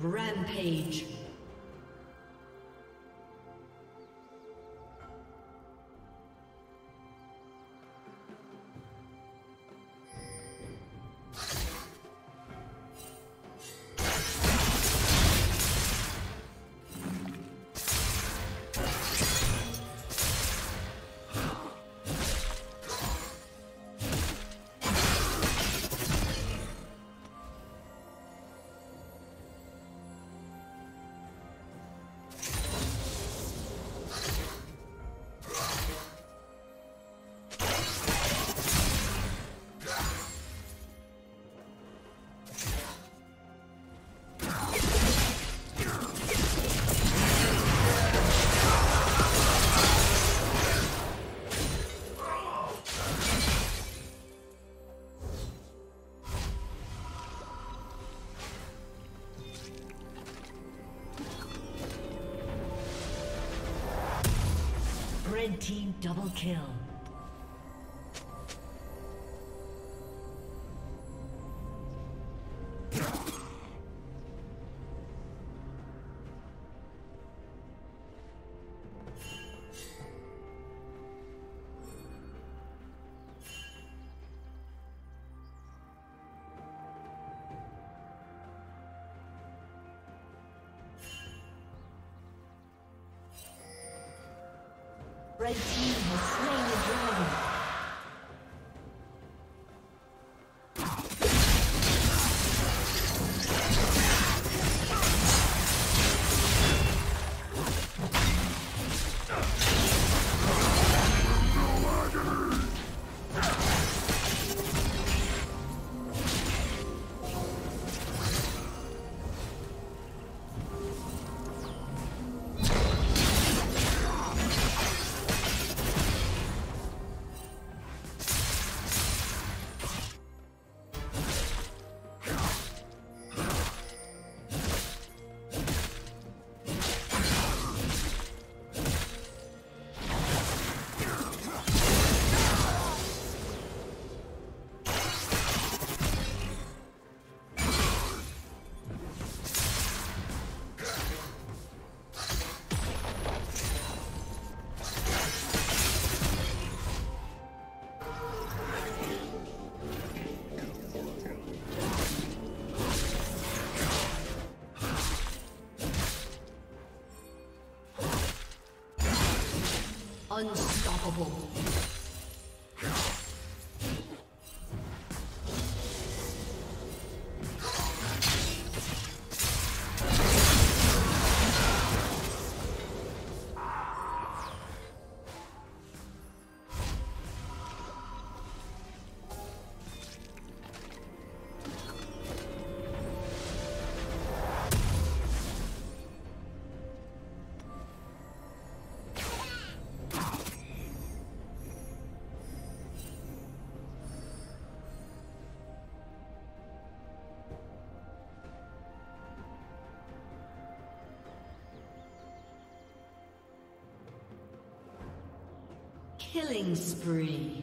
Rampage. Red team double kill. Red team has slain the dragon. Unstoppable. Killing spree.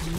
Blue